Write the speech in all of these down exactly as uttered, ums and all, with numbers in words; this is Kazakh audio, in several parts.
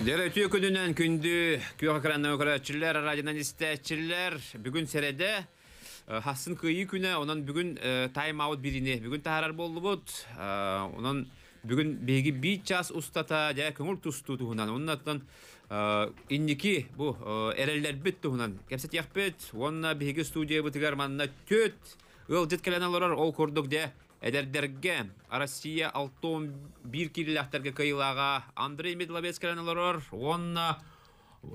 Деректүү күнүнөн күндү көк экрандан көрүүчүлөр, радиодан истечилер. Бүгүн середе хасын кыйы күнү, анан бүгүн тайм-аут бирине. Бүгүн таарар болдубут. Анан бүгүн беги бир час устата жай көңүл тусту туунан. Оннан инники бу эрелер бит туунан. Кепсет якпет, онна беги студия бутугар манна төт. Ул деткеленалар ол көрдүк де. Эдердерге Россия алтон бир киллахтарга кыйлага Андрей Медловец каланалар онна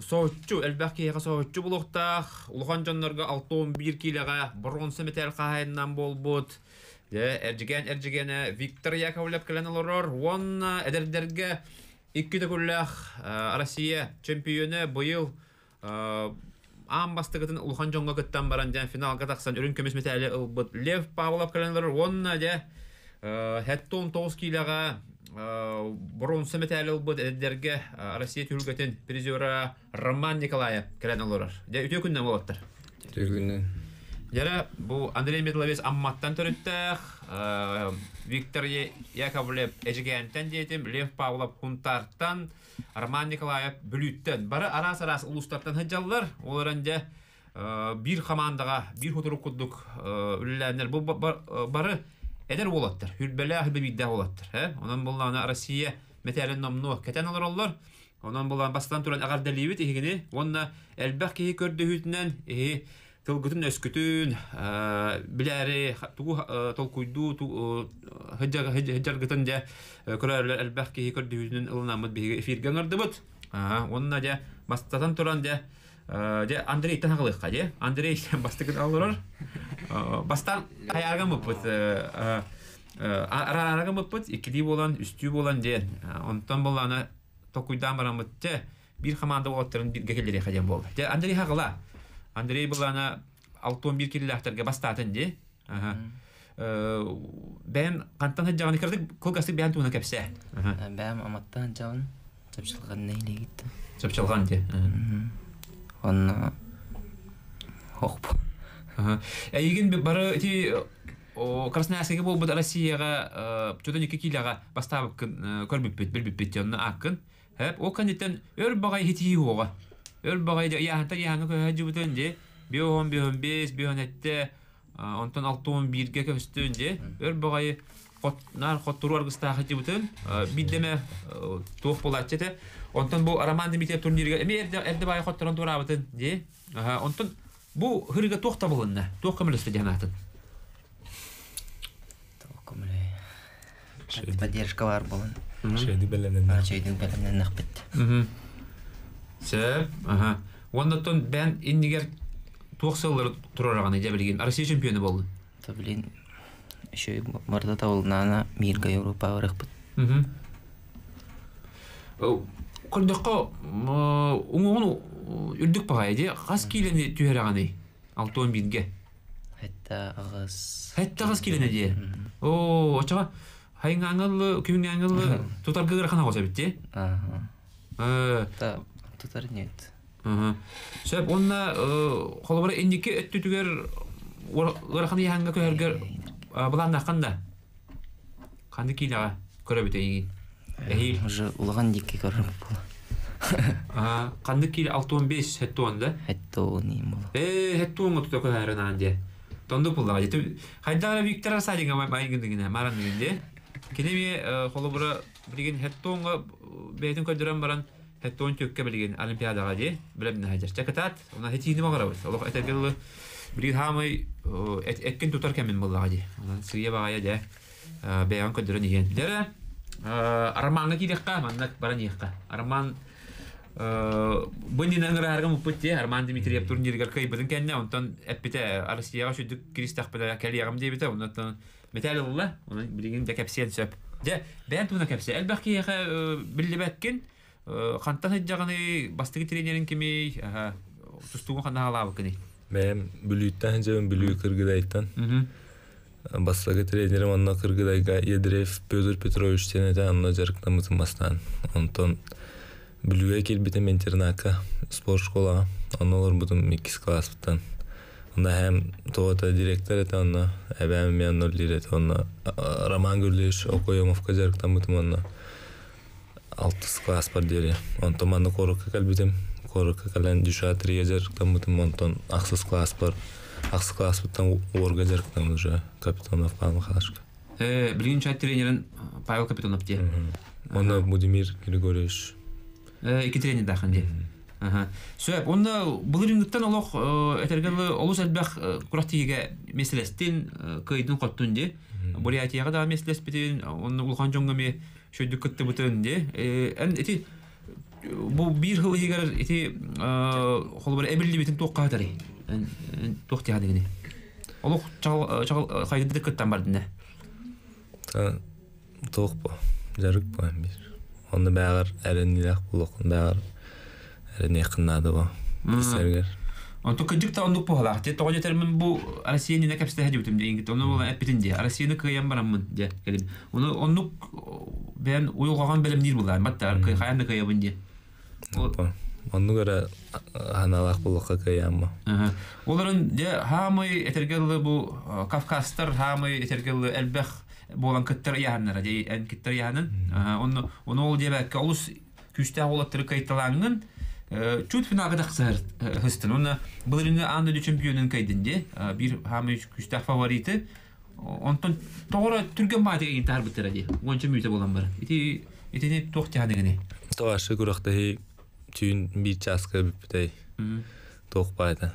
сооччу элбаккега сооччу булукта улган жандарга алтон бир киллага бронза медаль кайыннан болбут. Эржиген эржигене Виктор Яковлев каланалар онна эдердерге эки декулах Россия чемпионы быйыл Амбастыгытын улхан жонга кыттан баран жан финалга таксан үрүн көмүс метали ылбыт Лев Павлов календары онна же хеттон тогуз килага бронза метали ылбыт эдерге Россия түлгөтүн призёра Роман Николаев календары же үтө күндөн болоттар. Үтө күндөн. Жара бу Андрей Медловец амматтан төрөттөк, Виктор Яковлев эжигенттен дейтим, Лев Павлов Кунтарттан, Роман Николаев Бүлүттен. Бары арас-арас улустарттан хыджаллар, олардан же бир командага, бир хуторук куддук үлләнер. Бу бары эдер болоттар, үлбеле ахбебидде болоттар, э? Анан булана Россия метален номну кетен алырлар. Анан булана бастан туран агар делибит игини, онна элбакки көрдүгүтүнөн, э Толкутын өскүтүн, билери, толкуйду, хыджаргытын да көрәрләр әлбәхке көрдүйінен ылынамыд бейге эфирген ұрдыбыд. Онына да бастатан тұран да Андрей тағылыққа да. Андрей бастығын алырыр. Бастан қайарған бұппыд. Арараған бұппыд, екілей болан, үстүй болан да. Онтан болана толкуйдан барамыд да. Бір қаманды олаттырын гекелері қаден болды. Андрей қағыла. Андрей был она алтон бир киллахтарга бастатын де. Бәйім қанттан хаджағаны кірдік, қолғастық бәйім туына кәпсе. Бәйім аматтан хаджағын сөпшілғанына еле кетті. Сөпшілған де. Оны оқып. Егін бары Красноярскеге бол бұд Россияға чөтен-екі киллаға бастабып көрбіппет, білбіппет, оны аққын. Ол қандеттен өр бағай хетиі оға. Өрбағайды яғынтар яғынға көйәді бүтінде бес он бес, бес он жеті, онтан алты он бірге көстінде өрбағайды нар қоттыру арғыстағыды бүтін биддеме тоқ болады жеті. Онтан бұл Роман Дмитриев турнирге әрді бай қоттырын тұра бүтін. Онтан бұл ғырға тоқ табылынна, тоқ көмілісті жағынатын. Тоқ көмілі. Поддержка бар болын. Шайдың бәлімнен нақ. Шайдың бәлімнен нақ бітті. Ондан бән иннегер тоқсылыр тұрарағаны жәбілген Россия чемпионы болды? Табілен, үші барда тауылынана Мирға Европа ғырық бұд. Құрдыққа ұңығын үрдік бағайды, қас кейлені түйерағаны алты он беске? Хәтті ағыз. Хәтті ағыз кейлені де? Ооо, очаға хайың аңылы, көйің аңылы тұтарғы ғырыққана қоса бітті? Ағыз. Тутар нет. Сөп, онна қолыбары әндекі өттүтігер ғырыққаны яңға көргер бұлан аққанда? Қанды кейліға көріп өте егін? Әйіл? Уже ұлған декі көріп бұл. Қанды кейлі алты он бес әтті онда? Әтті он ең бұл. Әй, әтті онға тұта көрәрін аңде. Тонды бұлдаға жетті. Қайдағыра Виктор Арсадиға майыңдығына, марандығында. Кенеме қолыбары білген әтті онға бәйтін көрдірен баран Хәттон төкке білген олимпиадаға де білімді хәдер. Чәкітат, онан хәтті еңдіма қарабыз. Олық әтәгілі білген хамай әткен тұтар кәмін болдыға де. Онан сірге бағая де бәйған көндірін еген. Дәрі, арманға келеққа, маңнақ баран еққа. Арман бүнден әңгір әргім ұппытте, Арман Дмитриев турниргер көй бұдың кәнне, онтан әппеті Арсияға шөдік кристақпыда кәлі яғым де біті, онан метәлі ұлла, онан білген де кәпсен сөп. Де, бәйін туына кәпсе. Әлбәқке еқі білі бәккен, қанттан әтжағаны бастығы тренерін кемей тұстығын қандаға лағы көне? Бәйім бүліттен әнжәуін бүлігі Кыргыдайттан. Бастығы тренерім анна Кыргыдайға Едрев Петр Петрович тенеті анна жарықтамызын бастан. Онтан бүлігі әкел бітім интернақа, спорт школаға, анна олар бұдым екіс класс бұттан. Онда әм тоғата директор әті анна, әбәм мен нолдер әті анна, Роман Гүрлеш, Окоямовқа жарықтамызым анна. алтысқа аспардері. Онтаманды қорыққа кәлбетім. Қорыққа кәлін дюшатырия жәріктен бұтым. Онтан ақсысқа аспар. Ақсысқа аспыттан орға жәріктен бұжа. Капитанов қалым қалашқа. Білген чай тренерін Павел Капитанов де. Онда Будимир Григорьевич. Екі тренер дақын де. Сөйіп, онда бұл рингіттен олық әтергілі олыс әлбәқ құрақтегеге меселестен көйдің қоттың де. Бұл әйтияға да меселес бітен, оның ұлған жоңғаме шөйді көтті бұтырын де. Ән әті, бұл бір ғылы егер әті қолы бір әбірлі бетін тоқ қағатары, тоқ тегадегіне. Олық шағыл қайдыды көттен бардын де? Тоқ бұл, жарық бұл әмбер. Оны бәғар әрінілік бұл оқын бәғар. Әріне қынады ба, сәргер. Онты күндік тауындық бұғалақ, де, тоғы жетермін бұл Арасияны не кәпсті әді өтімді, еңгіт, оны болан әппетін де, Арасияны көйен барамын, де, кәлім. Оны онық бән ойылғаған бәлімдер бұлар, баттар, қаянды көйебін, де. Оны көрі ғаналақ бұлыққа көйен ба. Оларын, де, ғамай әтергелі бұл Кавказтар, ғамай әтергелі әлбәқ болан кіттір яғаннара, де, ән кіттір яғанын. Оны ол, де, бәкке олыс күсті ағолаттыры көйтталаңын, Чуд финалға дақсығыр ғыстын. Оны бұлырыңы аңды чемпионын көйдінде, бір ғамайш күштақ фавориті. Онтан тоғыра түрген бағады кейін тағыр бұттыр әде. Онша мүйті болан бар. Етіне тоқ тағадығыне? Тоғашы күріқтіғі түйін бір часқа бүппітай. Тоқ бағады.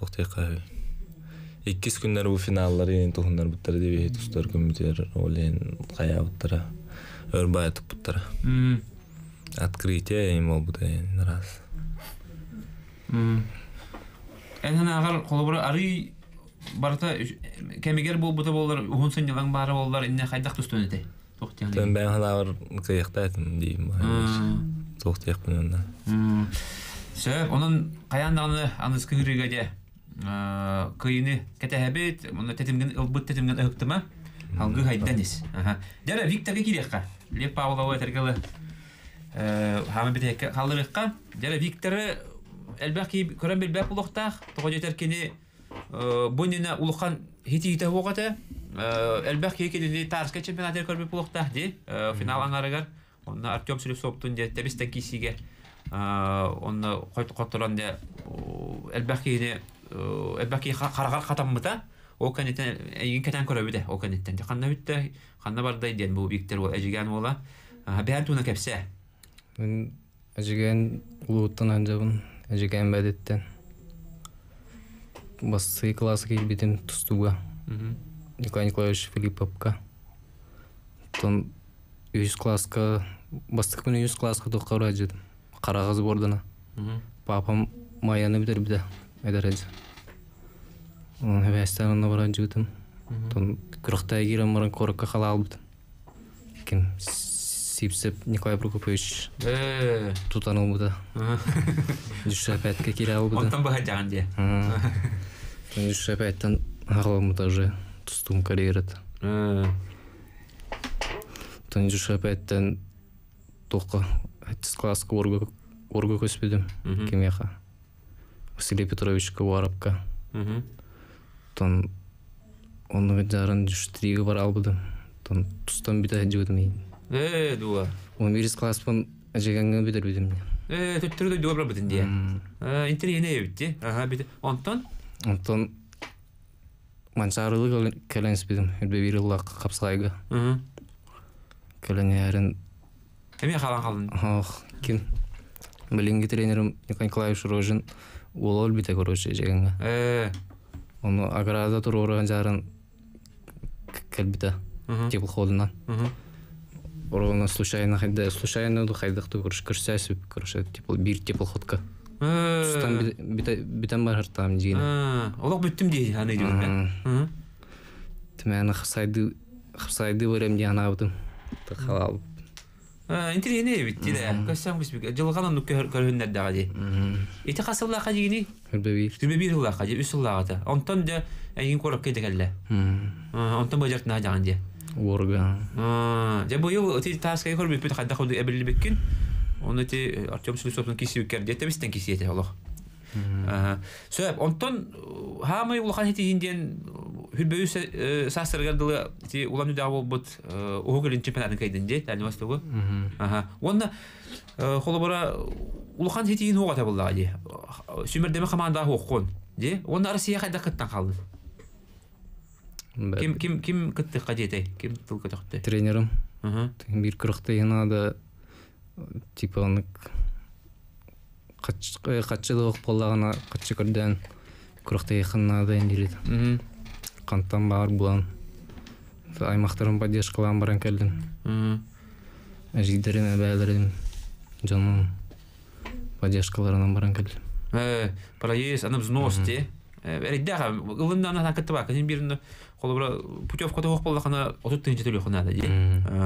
Тоқ тайқа өй. Еккес күндер бұл финаллар ең тоғындар бұттыр әде. Тұстар көмдер ол ең қая бұттыра. Өр бағады бұттыра. Открытие ему буду раз. Это на агар холобра ари барта кемигер был буду боллар ухунсен ялан бара боллар инне хайдах тустунете. Тохтиян. Тон бен агар кайяхтайтым дейм. Тохтияк бунунда. Сөп, онын каяндааны аңыз күнгірігеде күйіні кәтәхәбет, мұнда тәтімген ұлбыт тәтімген ұхықтыма алғы хайддәнес. Дәрі Виктағы керекқа, Лев Павлова тәргілі Хамы бітекі қалдырыққа. Дәрі Викторы әлбәқи көрін білбәк ұлықтақ. Тұғы жетеркені бұнына ұлыққан хеті-хеті ұлықаты. Әлбәқи екенінде тарысқа чемпионатер көрбіп ұлықтақ де. Финал аңарығар. Онына Артем Сүлесоптың де тәбісті кесіге. Онына қоттырын де әлбәқи қарағар қатамыта. Ол кәнеттен көріп өте. Ол кәнеттен де қанна өтті. Қанна бардай ден бұл Виктор ол әжіген ола. Бәйін туына кәпсе? Мен әжіген ұлғыттан әнжабын, әжіген бәдеттен. Бастығы класы кейбетім тұстуға. Николай Николаевич Филипповқа. Тұн үйіз класқа, бастық күні үйіз класқа тұққа ұра әжедім. Қарағыз бордына. Папам майяны бітер біде, әдер әді. Оның әбәйістәнінна бұра әжігітім. Тұн күріқтая керем барын қорыққа қала албытым. Кім? Сипсеп Николай Прокопович тұтаныл бұда. жүз шапәтке келе ал бұда. Онтан баға жағын де. жүз шапәттен ағылам бұда жа тұстың карьерат. Тұн жүз шапәттен тоққа әттіс класқа орға көспедім кемеға. Василий Петровичқа уарапқа. Тұн оның жарын жүз трігі бар ал бұдым. Тұн тұстан біта әді өдім ейін. Э, дуа. Он вирис класпан ажиганга бидер бидем. Э, тут трудо дуа брабитин дия. Э, интерьене битти. Ага, бит. Онтон. Онтон. Мансарылы каленс бидем. Элбевириллак капсайга. Мм. Каленерин. Эми халан халын. Ох, ким. Билинги тренерим Николай Николаевич Рожин. Ол олбита короче ажиганга. Э. Ону аграда туруран жарын калбита. Типл холдна. Оралына случайно қайда, случайно қайдақты көрсәсіп, көрші, бір теплоходқа. Тұстан бітен бар ғырттағым дегені. Олық бүттім дейді, ғаны дейін бән. Тімәні қапсайды өрем де ғана бұдым. Қала алып. Интерегені бітті де, көссәм көспек, жылған ұнық көргендерді аға де. Еті қасы ұллаға дегені? Үрбебір ұллаға де, үс ұллаға да. Онтан да әйін қорып кейді кәлі. Онтан бөжертіна жағын де. Орға. Бұл ел тарысқай көрбіп бөт қаддақ өді әбірлі бөккен. Оны те Артем Сүлесоптың кесі өккерді, тәбістен кесі еті олық. Сөйіп, онтан ғамай ұлған хеті енден Ким ким ким китте кадете, ким только тахте. Тренером. Ага. Бир крахте надо типа он кач качелок полагана качекарден крахте надо индирит. Мм. Кантам бар булан. Аймахтарым поддержкалам баран келдим. Мм. Жидерин бәйлерин жаным поддержкаларынан баран келдим. Э, проезд анып зности. Реддага, главное, она катава, когда бирно, холобра путевка того полохана, а тут ты ничего легко надо, да?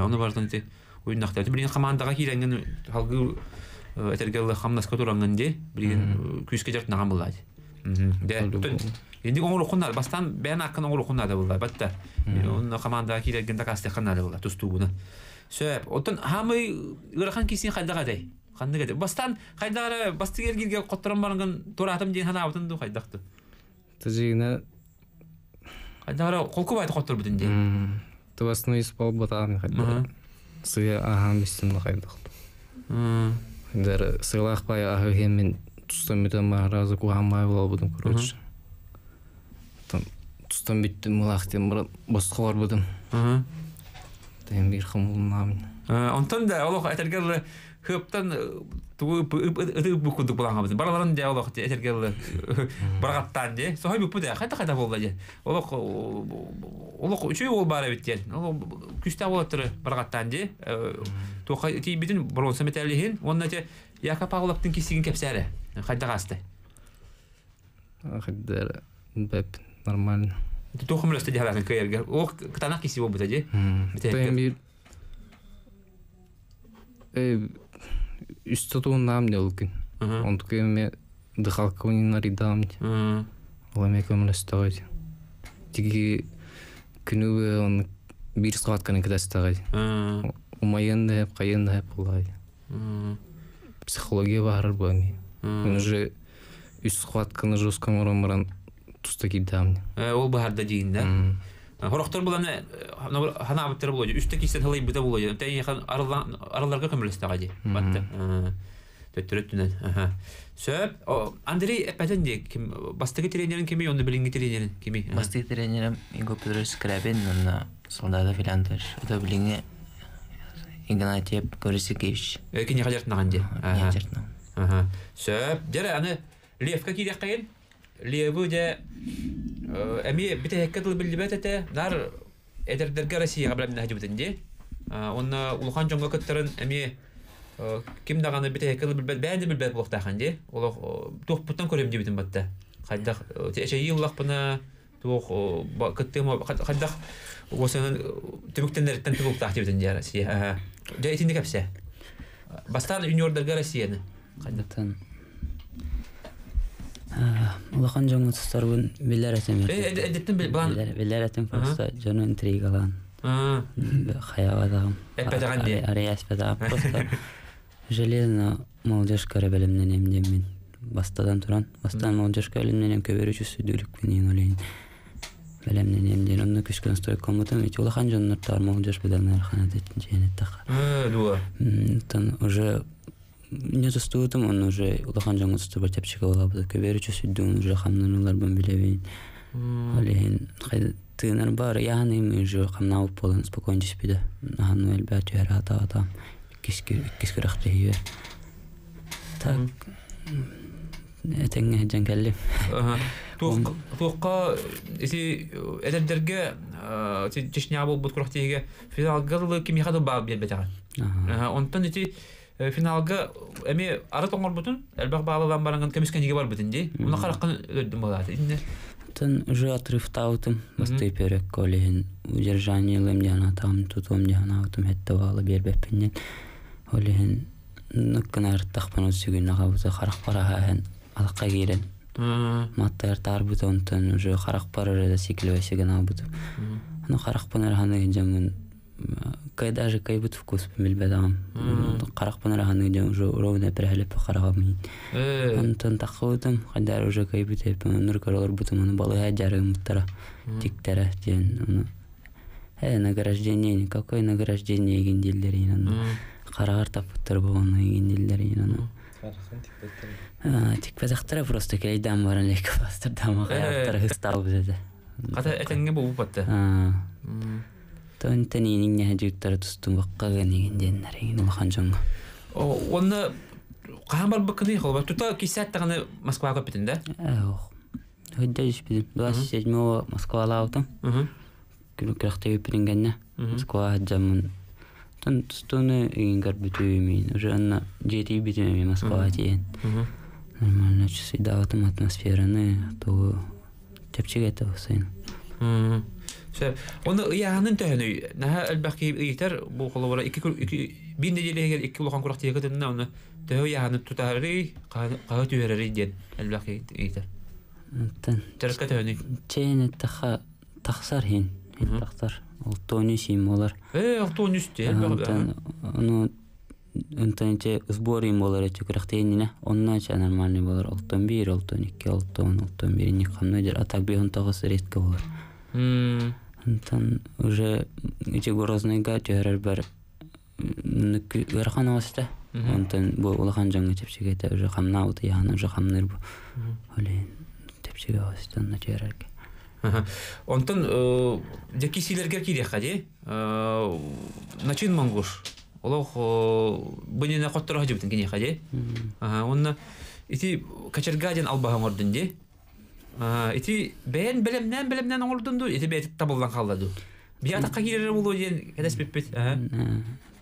Он образно ты уйднахтал, ты блин хаман дагахира, ген халгул, это гел хамнас которым нанде, блин кюскидерт нахамлад. Да, тут. Иди он лохунад, бастан бена кан он лохунад было, баттер. Он хаман дагахира ген дакасте ханад было, тустубуна. Все, оттон хамы лоханки син хадгадай, хадгадай. Бастан хадгара, бастигерги гел которым баранган туратам день хана, оттон ду хадгахту. Тажина. Айдара, колку байт коттур бүтүн дей. Ту басны испол батам хайдар. Сыя ахан бистин хайдар. Хм. Хайдар сылах бай ахын мен тустан бүтүн маразы куамай боло бүтүн короче. Там тустан бүттүн мылахтен бир босхор бүтүн. Хм. Тем бир хамулнам. Э, онтон да алох айтаргар көптен түгүп бүкүндү булган биз. Бараларын да алып этерген баргаттан де. Сохой бүп да кайта-кайта болду же. Олок олок үчөй бол бара беттен. Ол күчтө болотур баргаттан де. Токай ти бидин бронза металлигин, онда же Якап Аглаптын кесигин кепсери. Кайдагасты. Кайдар беп нормально. Токумлы стадия халатын кайерге. Ол кытанак кеси болбут же. Металлик. Э Истоту нам не лгин. Он такой мне дыхал кони на ридамте. Ламеком расставать. Тиги кнуве он бир сладко не когда ставать. Умаенная, каенная полая. Психология варбами. Он же исхватка на жестком ромран тустаки дамни. Оба хардадин, да? Хорохтор была не, она вот терблоди. Уж такие статьи были блоди. Там я хан арла арларга камеры стагади. Батта. Тетретунет. Ага. Все. Андрей, опять не. Бастаги тренером кеми, он не блинги тренером кеми. Бастаги тренером его подразкрабен на солдата филантер. Это блинги Игнатьев Корсикевич. Какие хотят на анде. Ага. Все. Деры, ане лев какие дякаин? Леву де Эми, битая кадл билбетете, нар эдер дерга Россия габрам нахидубетенде. Он улухан чонга каттерн эми ким даганы битая кадл билбет бәнде билбет булактаханде. Улух тух путтан көрем дебетен батта. Хаддах тешеи улух пана тух каттема хаддах восенан түбүктендер тен түбүктах дебетенде Россия. Жа итинде капсе. Бастан юниор дерга Россияны. Хаддатан. Улахан жонго тустарбын билер атемер. Эдеттин билан. Билер атем просто жон интригалан. Аа. Хаявадам. Эппедаганди. Арияспеда просто железно молодежка ребелимнен эмдем мен. Бастадан туран, бастан молодежка ребелимнен көбөрүчүсү дүлүкпенин олейин. Белемнен эмден онун күчкөн стой комутам эти улахан жоннор тар молодеж беданар ханат этинчени така. Э, дуа. Тан уже не застуутым, он уже улахан жаңы застуба тепчігі олабыды. Көберічі сүддуын уже қамнанулар бұн білевейін. Олейін, қайдатығынар бар, яғаным уже қамнауып болын, спокойнчі спиді. Нағану әлбә түйәрі ата-атам, кескер ақты үйе. Так, әтәңе әден кәлі. Тұққа, әдәрдерге, тешіне абыл бұд құрақты еге, физалғарлы кемеға да бағып елбетіға. Финалга, эми арат оңор бүтүн, элбак баалалан баранган кемискенеге бар бүтүн дей. Муна караккан өйдүм болат. Тон же отрывта утум, басты перек колен, удержаниелем дияна там, тутум дияна утум, хэтта баалы бербеппенен. Олен, нуккан арттақпан өсігін ағабыты қарақ бараға ән, алыққа керен. Матта артар бұты, онтан уже қарақ барарада секілі өсігін албыты. Оны қарақпан арханы жамын кайдаже кайбут вкус помельбедан. Карахпан раханы идем уже ровно прихлеб карахами. Антон такходом кайдар уже кайбут нуркаралар бутуман балая жарым тара тиктера тен. Э награждение какое награждение генделлерина. Карахар тапуттар бавана генделлерина. Тикпе захтара просто кайдам варалек фастер дама кайдар хистал бзеде. Ката это не был упадте. То он то не не ходит таратустум ваккагани гендерный на маханчон. О, он кахамбар бакни хлоба. Тут так кисет тогда Москва капитан да? Ох, ходишь пидем. Двадцать седьмого Москва лаутом. Кину крахтею пиденганья. Москва джамун. Тон стоны ингербитуеми. Уже она джети битуеми Москва тиен. Нормально часы да там атмосфера не то тепчега это сын. Он я не тянуй, на альбаки итер бухловара и кикул и биндилеги и кикулхан курахти ягоды на он тянуй я не тутари каату яриден альбаки итер. Терка тянуй. Чейн таха тахсарин, тахсар. Алтонюс и молар. Э, алтонюс те. Ну, антенте сбори молар эти курахти не, он начал нормальный молар алтонбир, алтоник, алтон, алтонбир не хамнадер, а так бы он того средка молар. Антон уже эти грозные гати грабер верханулся, антон был улаханжанга тепчига это уже хамнаут я на уже хамнербу, оле тепчига остан на тирарке. Антон, деки силерге кире ходи, начин мангуш, олох быни на хот трахди бутен кине ходи, он эти качергадин албага морденди. Эти бен белем нем белем нем ордунду, эти бен табулдан халладу. Бия так какие-то молодые, когда спит. Да,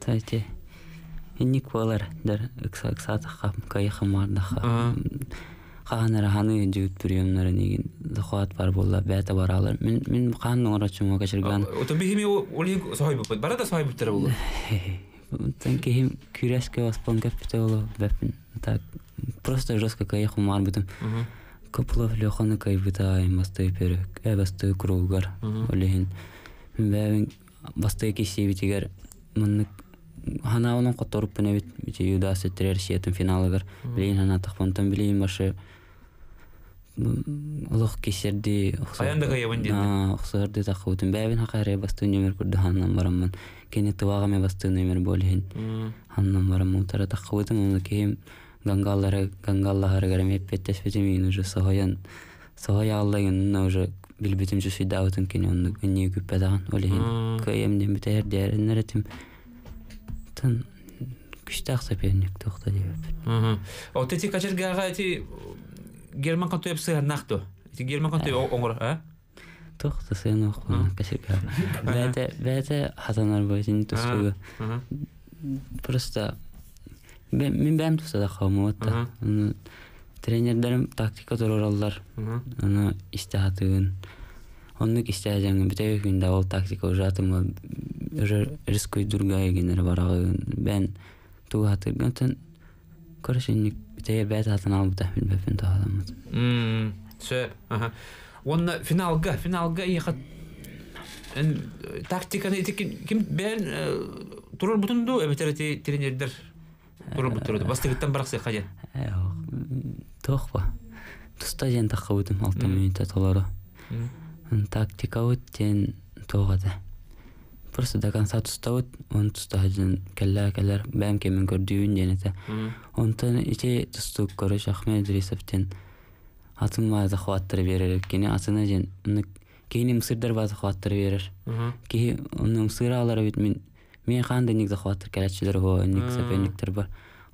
эти никвалер, дар эксаксата хам кая хамар даха. Хана раханы идут прием на ренигин, захват парболла, бия табаралар. Мин мин хан норачу мога черган. То бихими олиг сахиб бупет, барата сахиб бутерабулла. Танким кюрески воспанка питало, бепин. Так просто жестко кая хамар бутем. Коплов лёханы кайбытай, басты перек, э басты кругар, олегин. Бе басты кисе битигер, манны хана онун которуп пене бит, бите юдасы трер сиетин финалагар, билин хана тахпантан билин башы улух кисерди, аяндака ябын дин. А, ухсарды тахутын. Бэвин хакары басты нөмер курды ханнан барамман. Кени тывага ме басты нөмер болегин. Ханнан барамман тара тахутын, муну кейм Гангаллары, гангаллары гармеп петтес битимин уже сахаян, сахаяллайын на уже билбитим жуси даутын кини онны гни күппедаган олегин каемден битер дерин эретим тан киштах соперник тохта деп. Вот эти качергага эти герман контуеп сырнахто, эти герман контуеп оңор, а? Тохта сырнах качерга. Бәте бәте хатанар бойын тусуга. Просто мен бәм туста да қаумуатта. Тренердерім тактика тұралар. Оны істеғатығын. Онық істеғатығын. Бітегі күнде ол тактика ұжатыма. Рискөй дұрғай генер барағығын. Бән туғатығын. Көршінік бітегі бәт атын алыпта. Бәпін тұғаламыз. Сөп. Оны финалға. Финалға еқат. Тактиканы кем бән тұрар бұтынды өбітерді тренердер. Пробуйте, вас ты там брахся ходя? Тохва, то стадион такой там алтаминта толора. Тактика вот тен тогда. Просто до конца тустаут, он тустадион калла калла, бэм кем гордиюн денете. Он тен эти тустук кореш Ахмед Рисовтен. Атун мая захват тревирер, кини атуна ден, кини мусир дарва захват тревирер, кини он мусира аларвит мин. Мен қандайник захваттыр кәләтшілер ғой, нек сәпәніктер бар.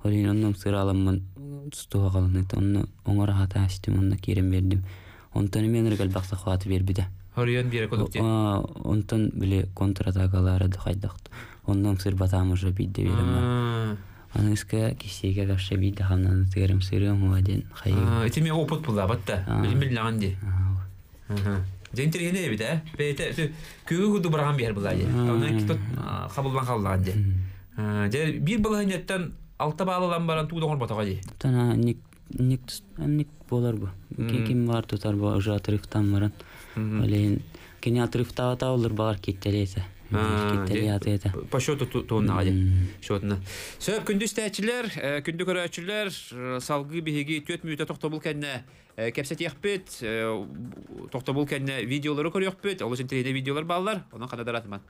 Олейін онның сұраламын тұстуға қалын еді. Оны оңара хата әстім, онына керім бердім. Онтан мен үргіл бақса қуаты бербеді. Хорион бері көдікте? Онтан біле контратакалары дұқайдақты. Онның сұр батамы жа бейді берімі. Оның үскі кесеге қаршы бейді қамнаны тігерім сұрым ғаден қайығы. Әті мен опыт бұлда батта, білім Жентерене бит, а? Пете, кюгу дубрахам бир балаги. А у них тут хабулбан халлади. Дер бир балаги нетан алтабала ламбаран ту дохор батагади. Тана ник ник ник боларбу. Ким вар тутарбу уже отрыв там маран. Олеин киня отрыв тава тау ларбар киттелесе. По счету тонна. Сөп күндіз тәтчілер, күнді көрәтчілер, салғы бігігі төтмейті тоқты бұл кәнне кәпсет еқпет, тоқты бұл кәнне видеолары көрі еқпет, олыс интернеті видеолар балылар, оның қанадар атыман.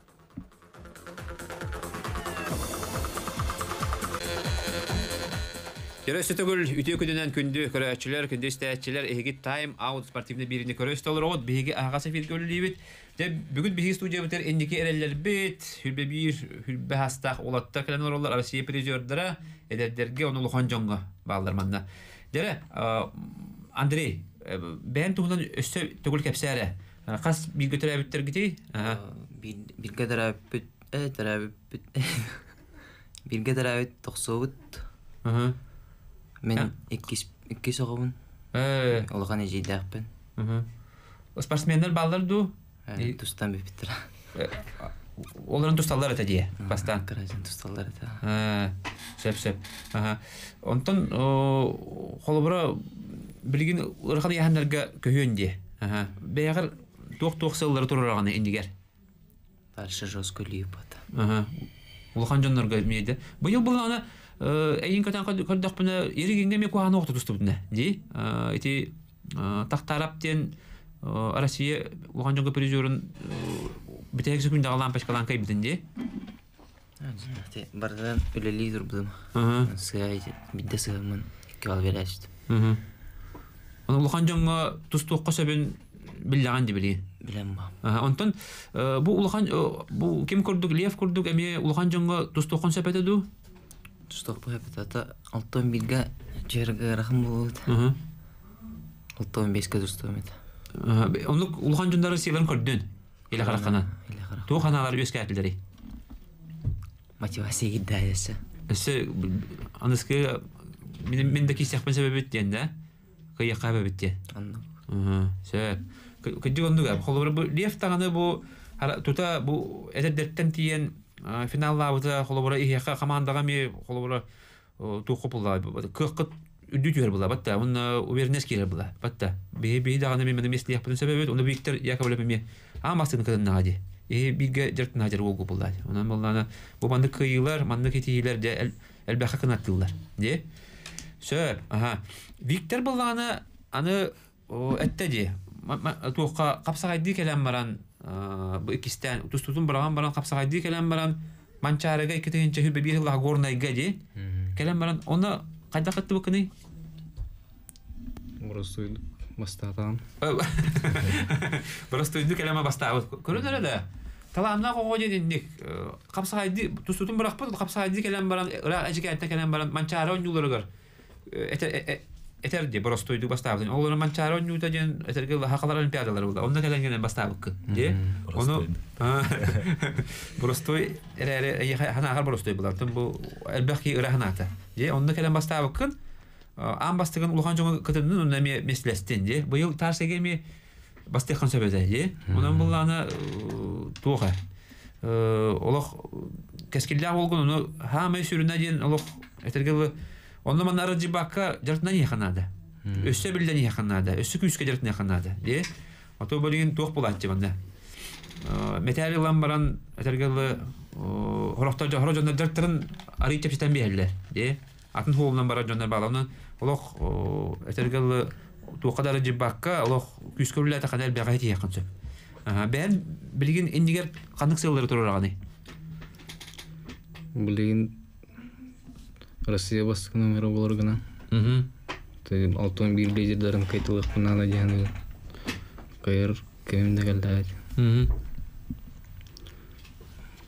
Көресі түгіл, үте күнінен күнді көрәтчілер, күнді істәтчілер, егі тайм-аут спортивні беріне көресі толыр оғыт, бігігі ағасы филгөлі лейбіт. Бүгін бігі студия бітер, әндеке әрелер біт, хүлбе бір, хүлбе хастақ, олаттар кәлемдер олар, арасия призердері, әдердерге оның ұлған жоңға бағылдарманда. Дәрі, Андрей, бәйін тұғынан өсті түгіл кәпсәрі, қас білгөтір әбіттер кетей? Білгөтір әбіт тұқсы өт. Мен екі соғымын, ұлған әжейді әқпен. Спортсмендер балдар ду? Тұстан бөптір. Оларын тұсталдар әті дей? Бастан? Қарайзан тұсталдар әті. Сөп-сөп. Онтан қолы бұра білген ұрқан яғандарға көйен де. Бәйіғар тоқ-тоқ сылдары тұрыр ағаны әндігер? Баршы жоз көлейіп бата. Ұлған жонларға мейді. Бұйыл бұлын ана әйін көтен көрдіқпіні ерігенге мен көғаны оқты тұсты бұдына. Әйті тақтараптен Россия ұлған жоңғы призерін бітәйік сөкінде ағылан пәшкалан қай білдінде. Бардан өлелей тұр бұдым. Бидді сығымын екі ал бері әшті. Ұлған жоңғы тұсты ұққа сөбін білдіған де білген. Білем ба. Онтан бұл кем көрдік, лев көрдік, әме ұлған жоңғы тұсты ұққан сөпәті ду? Тұстықпы әпетата алтон билге жерге рахым болуды. Алтон беске тұстығым еді. Оның ұлған жұндары сейлерін көрдің? Елі қараққана. Ту қаналары өске әтілдері? Мотивация кетті әдесі. Өсі, аныске, менді кестеқпен сәбәбі өттенді, қияққа әбәбі өтте. Анның. Сөп. Көдді көндігі әп, қолы бұры бұл лев тағаны бұл, тұта бұл әдердерттен тиен финалла бұта қолыбыра ихияққа қамандаға ме қолыбыра тұқы бұла, көққыт үдді түйер бұла, бәтті, оны өберінес келер бұла, бәтті. Бейді ағаны мен мәні месіне яқпыдың сөбе өт, оны бейіктер яқы бөліп әме амастығын қыдынна ғаде. Ей бейгі жұрттын ғадер оғы бұла. Онан бұлана бұбанды қиылар, манды кетейлер де әлбәққа қынаттылылар. Де? Сөп, аға. Бейіктер бұлана аны әтті де. Тұққа қапсағайды кәлем баран Бөкістен, тұстудың бұраған-баран қапсағайды кәлем баран Манчарыға кетігінші хүлбе бейхілға ғорнайға де кәлем баран, оны қайда қытты бүкіні? Бұрыстойынды бастаған. Бұрыстойынды кәлема бастаған. Көріңдер әді, талағымна қоғын едендік қапсағайды, тұстудың бұрақ бұд, қапсағайды кәлем баран, ұрақ әжігі әтті кәлем баран, Манчарыға ө Этерде просто иду баставлен. Олар манчаро нюта ден этергел хакаларан пиадалар улда. Он накаленген баставлк. Де? Оно. Просто эре я хана хар просто иду. Там бу элбахи рахната. Де? Он накален баставлкн. Ам бастаган улханчон катедну на ми мислестен. Де? Быйыл тарсеге ми бастехан сөбеде. Де? Онан буллана туга. Олах кескилля волгун. Оно хаме сюрнаден олах этергел Онлы маннары жібаққа жартынан еқанады. Өсі білден еқанады. Өсі күске жартын еқанады. Ото бөлігін тоқ болады жібанда. Метеорилан баран әтергелі хорақтар жондар жарттарын арай тепсетен бейілі. Атын холымнан баран жондар бағалауынан олық әтергелі тоқадары жібаққа олық күске білді қадар бәғайты еқан сөп. Бәрін білген ендігер қандық сайлары тұрыр ағаны? Білген Россия бастық номері болыр ғына. Алтон бір лидердарын қайтылық бұнады дегені қайыр кәмімді қалды әді.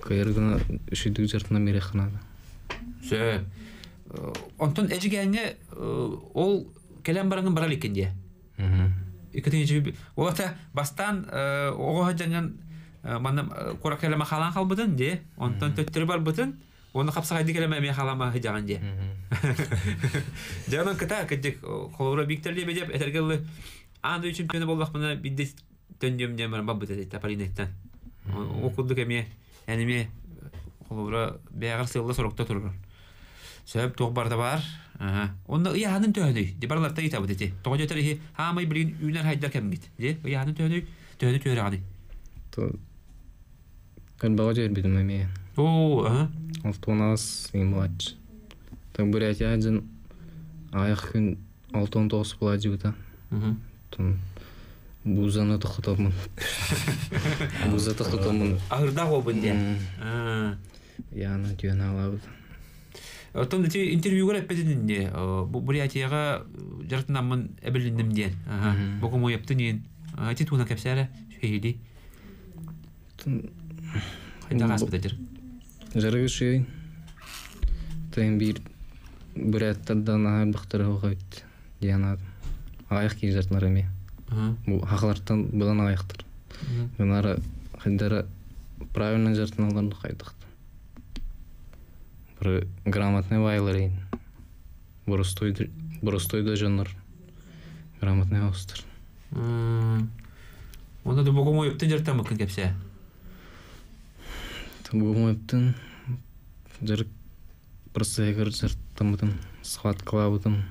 Қайыр ғына үшетік жартынан бері қынады. Сөй. Онтан әжігәне ол кәлем барыңын барал екенде. Олата бастан оғыға жаңын қорақ кәлемі қалан қал бұдын де. Онтан төттірі бар бұдын. Оны қапсағайды кәлемі әме қалама жағын де. Жағынан қыта көттік қолыра бейіктерлі бедеп әтергелі аңды үшін пөне болдақ бұна бидді төндем демірін бабыт әдетті апаринеттен. Оқылдық әме әніме қолыра бәғір сыйлы сұрықта тұрғыр. Сөп тоқ барда бар. Оны ұяғанын төхінүй. Дебарларта етабыт әте. Тоғын өтерігі хамай білген үйінер хайдар кәмін кет. Ұяғанын төхінүй, төхіні Предположить, видимо, мне. О, а? Он у нас и младше. Так бурять один, а я хрен алтон тос платил-то. Бузана тохотоман. Буза тохотоман. Агрдаго бенде. Я на тебя налаб. Том, ты интервью говорят пятидневные. Бурять яга жертвенным эбелиндемден. Богу мой обтянин. А ты туна капсера? Что еди? Хайда газ подадир. Жаровишь Таймбир бурят тогда на бахтеру ходит. Я на аехки жертвенными. Ахлартан была на айхтер. Венара хайдера правильно жертвенным хайдахт. Про грамотный вайлерин. Боростой боростой доженор. Грамотный остер. Он это богомой птенер там как все. Там богомой птен. Дер просто я говорю там там схватка вот там.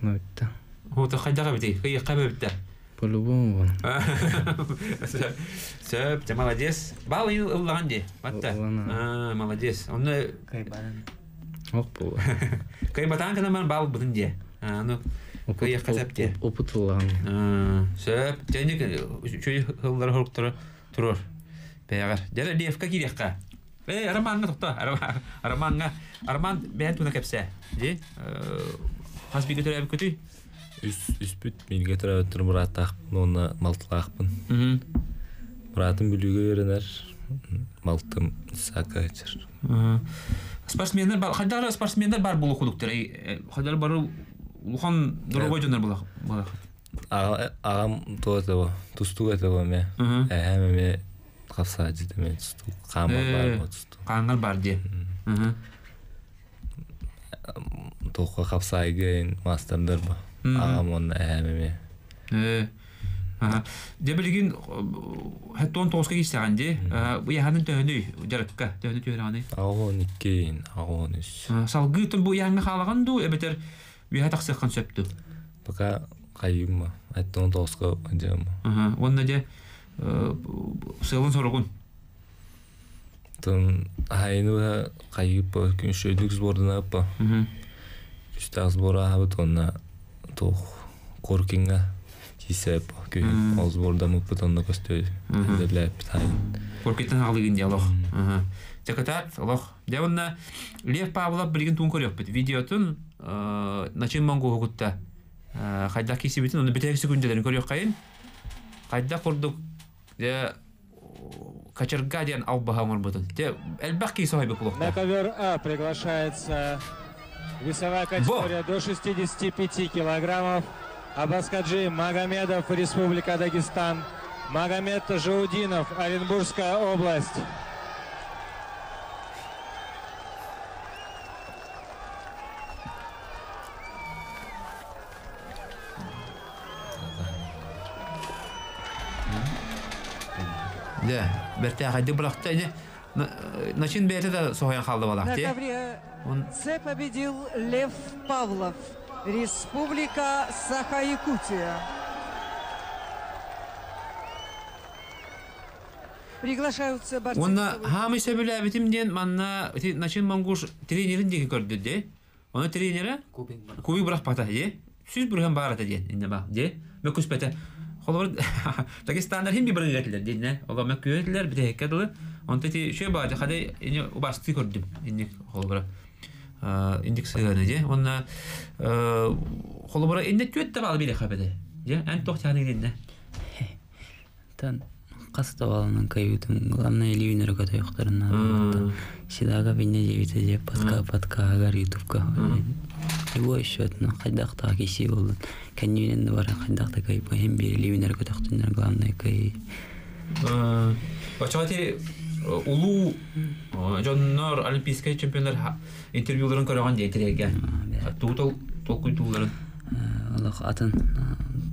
Ну это. Вот ахайдага бди, кай каббда. По-любому. Все, ты молодец. Бал и уланди, вот так. А молодец. Он кай баран. Ох, по. Кай батан канаман бал бдинде. А ну. Кай хазапте. Опыт улан. А, все, ты не чуй хылдар хорктур тур. Пегар. Дера дев какие река. Э, романга тохта, романга. Арман бетуна кепсе. Ди? Э, хасби кетер бекути. Үспіт мен кетіріп өттір мұрат ақпын, оны малтылы ақпын. Мұратын бүлігі өрінер, малтым сақа өтір. Спортсмендер бар, қайдары спортсмендер бар бұл оқудықтыр? Қайдары бар ұлған дұрғой жөнер бұл ақпын? Ағам тұғаты бұл, тұстық әті бұл мен. Әхәм әме қапса әдеді мен тұстық, қаңғар бар бұл тұстық. Қаңғар бар де. Тұққа қапса әйген мастардар бұл. Ағам оның әмеме. Дебілігін әтті он тоғызға кестіғанде, бұл яғанын төнді жарыққа, төнді төнді. Ағон екейін, ағон үш. Салғы түн бұл яғанға қалағанды, әбетер бұйға тақсыққан сөпті? Бұқа қайым ба, әтті он тоғызға өндем ба. Онында де сұғылын сұрығын? Тұн айыны ба, қайып ба, күн шөйдік сбордына ба. Үстақ сбора абыт онына то коркинга тисе поки озборда мы потом на костей для питания. Коркинга халигин диалог. Чекатат, лох. Девонна Лев Павлов бригин тун корек пит видео тун начин мангу хогутта. Хайда киси битин, он битеек секундаларын корек кайын. Хайда кордук де качергадиан албахамур бутун. Те элбахки сахиби кулох. На ковер А приглашается. Весовая категория до шестидесяти пяти килограммов. Абаскаджи Магомедов, Республика Дагестан. Магомед Жаудинов, Оренбургская область. Да, Бертя, ходи, брахтади. Начин бейтеда сухая халдовала. Це победил Лев Павлов, Республика Саха-Якутия. Приглашаются борцы. Он на хамисе бля витим день, манна начин мангуш тренерин деги көрдү де. Он тренера кубик брах пата де. Сүз бурхан барата де. Иннеба де. Мекус пете. Холвар Дагестандар хим бибрилетлер де не. Ага мекуетлер бите кедли. Он тети шеба бади хаде ине убасты көрдүм. Инне холвар. Индексийлерді де, онына қолы бұра енді төтті балы белі қабеді, ән тоқтияны келінді. Тан қасыта балының кайбетім, ғаламна елевінері көті ұйықтарына. Седаға бенде жебеті де, патқа-патқа ағар ютубқа. Его еще одно, қайдақта кесе болды. Кәнемененді бары қайдақта кайбы, әм бері елевінері көті ұқтындар ғаламна кай. Бачағатері улу жоннор олимпийский чемпиондар интервьюларын көрөған дейтереге. Туутол толкуй тууларын. Аллах атын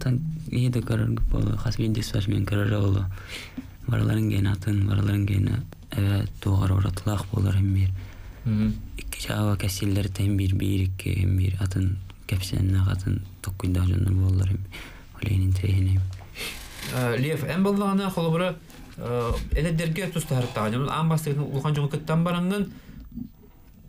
тан еді көріргі болу, қасбен десвашмен көрірі болу. Бараларын кейін атын, бараларын кейін әвә туғар оратылақ болар әм бір. Икі жауа кәселдер тәм бір бейрікке әм бір атын кәпсенің ағатын толкуйда жоннор болар әм. Олейін интерегенем. Лев, әм болдағына қолы бұры это дерьке тут старта, ну амбасты ну уханчому кеттам баранган,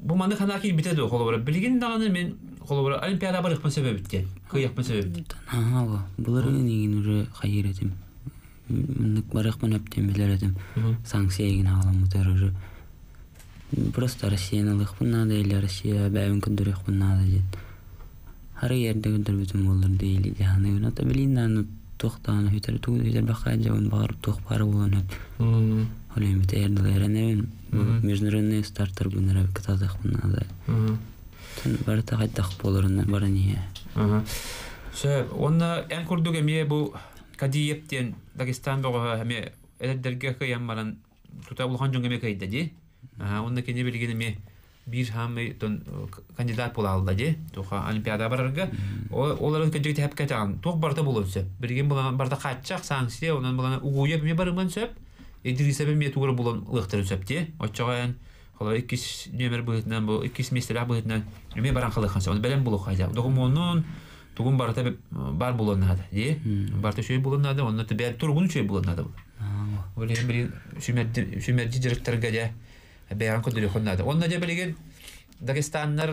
буманды ханаки битеду холобра, билигин даганы мен холобра олимпиада барыхпан себебитке, кыяхпан себебит. Ага, буларны нигин уже хайретим, барыхпан аптем билеретим, санкциягин алам мутер уже. Просто Россияны лыхпан надо или Россия бәйбін күндіріхпан надо дейді. Хары ерді күндірбітім болыр дейді. Яғаны өнат әбіліндәні тұқтаны үйтір баққа жауын бағырып тұқ бары болын өт. Олем біті ерділ ерін әуін. Международный стартер бұныр әбі кітадықпан надо. Бары тағайттақ болырын бары нее. Оны ән күрдігі ме бұл Кадиептен Дагестан бұғы әме әләддерге қы яммарын тұта ұлған жүнгіме қайды де. Онда кене белгенеме бир хамы кандидат бола алды де, тоқа олимпиада барырға. Оларын кәжігіті әп кәтаған, тоқ барда болуын сөп. Бірген болан барда қатшақ, саңсия, онан болан ұғуеп ме барымын сөп. Едіргісәбі ме туғыр болан ұлықтырын сөп де. Отшағайын, қалай иккес нөмір бұғытынан, иккес местелі бұғытынан ме баран қалыққан сөп. Оны бәлем болу қайда. Доғым оның тұғын барда бар болынады де. Барда шөй болынады, оның бәрі тұрғын шөй болынады. Олай бірін шөмерді директорға де. Бәйған көнділі қонады. Онында да білген Дагестаннар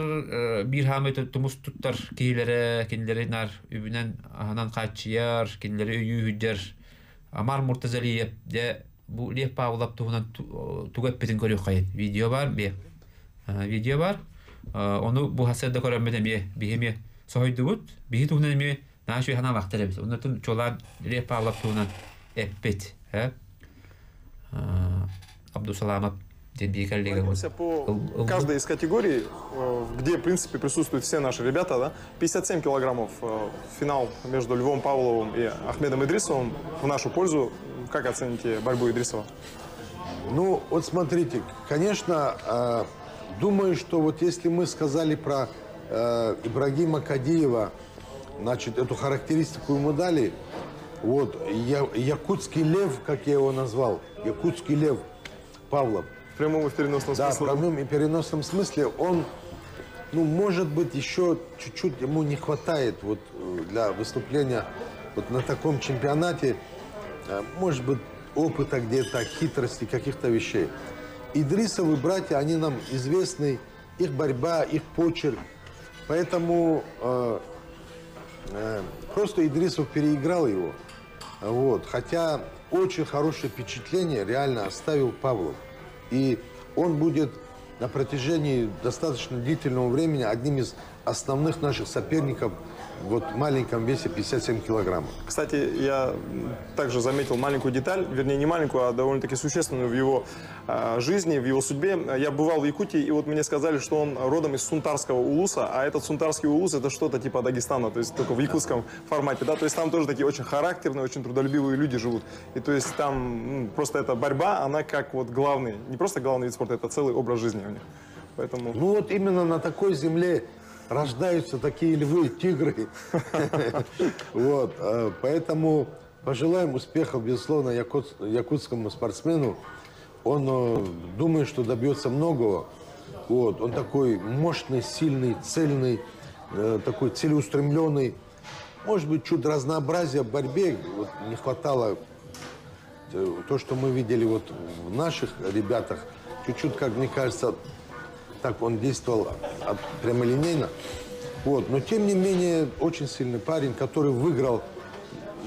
бір хамай тұмыс тұттар кейлері, кенілері нар үбінен ағынан қатшияр, кенілері үйі үйдер. Амар Мұртазалиев де бұл леп бағылап тұғынан тұғып бетін көрі қайын. Видео бар, бе. Видео бар. Оны бұл хасырда көрімеді ме, бігеме сойды бұд. Бігі тұғынан ме, нашы үйханан вақтыр әбіз. Онында чолан леп бағылап тұғынан әппет. Абдусаламов. Каждая из категорий, где, в принципе, присутствуют все наши ребята, да, пятьдесят семь килограммов. Финал между Львом Павловым и Ахмедом Идрисовым в нашу пользу. Как оцените борьбу Идрисова? Ну, вот смотрите, конечно, думаю, что вот если мы сказали про Ибрагима Кадиева, значит, эту характеристику ему дали, вот, я, якутский лев, как я его назвал, якутский Лев Павлов. В прямом и переносном смысле. Да, в прямом и переносном смысле он, ну, может быть, еще чуть-чуть ему не хватает вот для выступления вот на таком чемпионате, может быть, опыта где-то, хитрости, каких-то вещей. Идрисовы братья, они нам известны, их борьба, их почерк, поэтому э, э, просто Идрисов переиграл его, вот, хотя очень хорошее впечатление реально оставил Павлов. И он будет на протяжении достаточно длительного времени одним из основных наших соперников вот, в маленьком весе пятьдесят семь килограммов. Кстати, я также заметил маленькую деталь, вернее не маленькую, а довольно-таки существенную в его э, жизни, в его судьбе. Я бывал в Якутии, и вот мне сказали, что он родом из Сунтарского улуса, а этот Сунтарский улус это что-то типа Дагестана, то есть только в якутском формате, да, то есть там тоже такие очень характерные, очень трудолюбивые люди живут. И то есть там ну, просто эта борьба, она как вот главный, не просто главный вид спорта, это целый образ жизни у них. Поэтому... Ну вот именно на такой земле рождаются такие львы, тигры. Вот. Поэтому пожелаем успехов, безусловно, якутскому спортсмену. Он, думаю, что добьется многого. Вот. Он такой мощный, сильный, цельный, такой целеустремленный. Может быть, чуть разнообразия в борьбе вот не хватало. То, что мы видели вот в наших ребятах, чуть-чуть, как мне кажется, так он действовал прямолинейно. Вот. Но тем не менее, очень сильный парень, который выиграл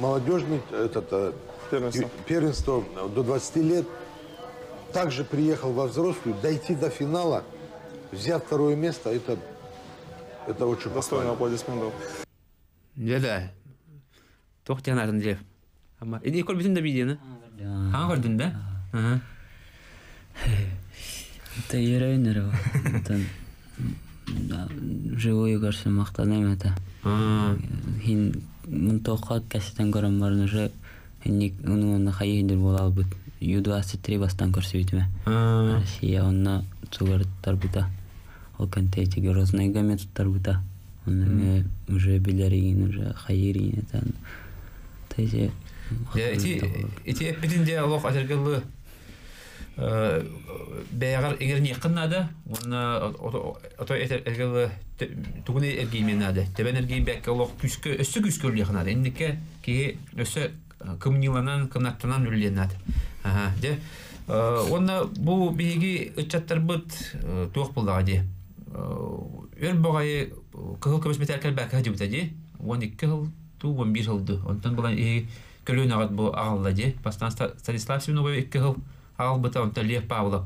молодежный этот, первенство. первенство до двадцати лет. Также приехал во взрослую. Дойти до финала, взяв второе место, это, это очень достойно аплодисментов. Да-да. Тохтян Андреев. И Николь Бетин Добидина. Ангардин, да? Это Ерейнерова. Живую, кажется, мақтаным это. Мен тоққа кәсеттен көрім барын уже оның қайығыдыр бол ал бұд. ю двадцать три бастан көрсі бетіме. Россия онына тұғыр тұттар бұта. Ол контейтегі розынай ғаме тұттар бұта. Оның уже білерігін, уже қайығырігін етін. Тәйсе... Әте әппетінде алоқ әтергілі бәйәғар егер неқын ады, оны отой әргілі түгіне әргеймен ады. Тәбән әргейін бәкке олық үсі күскөрлі еқын ады. Әндікі кеге өсі кымниланан кымнаттанан үлленат. Де, онна бу биги ычаттар быт туох булдага де. Өр богай кыл кыбыс метер келбек хадибта де. Он иккыл туон бир жылды. Онтан булан и көлөнагат бу агылда де. Бастан Станислав Семенов иккыл агыл быта онта Лев Павлов.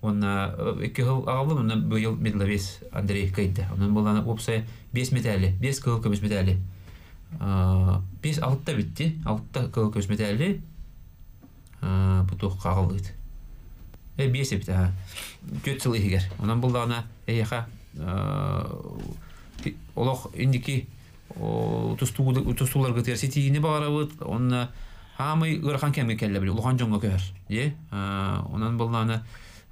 Онна иккыл агылы онна быйыл медлавес Андрей Кайда. Онан булан опсай бес медали, бес кыл кыбыс медали. Бес алтта битти, алтта кыл кыбыс медали. Бутух кагылыт. Э бисе бит а. Көтсүл игер. Онан булдана эйха олох индики тустуу тустуулар көтерсети не барабыт. Онна хамы ырхан кемге келе бир. Улхан жонго көр. Е? Онан булдана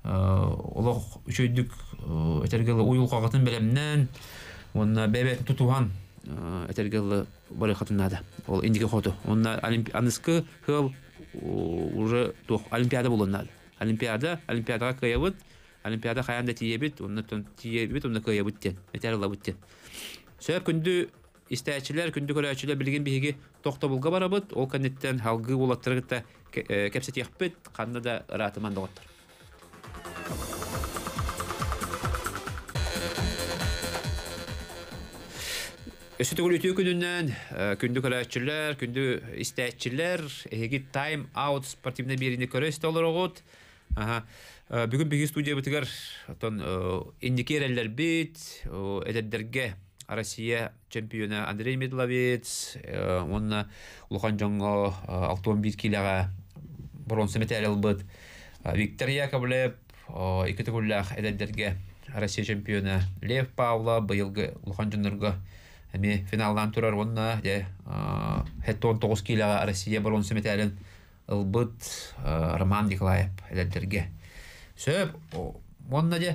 олох үчөйдүк этергеле уюлга катын белемнен. Онна бебек тутуган этергеле бары катынада. Ол индики хоту. Онна олимпиадыскы хыл уже тох олимпиада буланнар. Олимпиада, олимпиада каябыт, олимпиада хаянда тиебит, онна тиебит, онна каябыттен, метерлабыттен. Сөп күнді истәчілер, күнді көрәчілер білген бейге тоқта болға барабыт, ол кәнеттен халғы болаттырғытта кәпсет еқпет, қанна да ыратыман доғаттыр. Өсіті күліті күнінен күнді көрәчілер, күнді истәчілер, әйгі тайм-аут спортивна беріне көресті олар оғыт. Бүгін бүгі студия бітігер индикерелер бит, әдәддерге Россия чемпионы Андрей Медловец, онына Лухан Джонго алтын бир килаға бронза металл бит, Виктор Яковлев, екіті күлләқ әдәддерге Россия чемпионы Лев Павлов, бұйылғы Лухан Джонго финалдан тұрар онына он тоғыз килаға Россия бронза металлын ылбыт Роман Николаев әдәддерге. Сөп, онна де,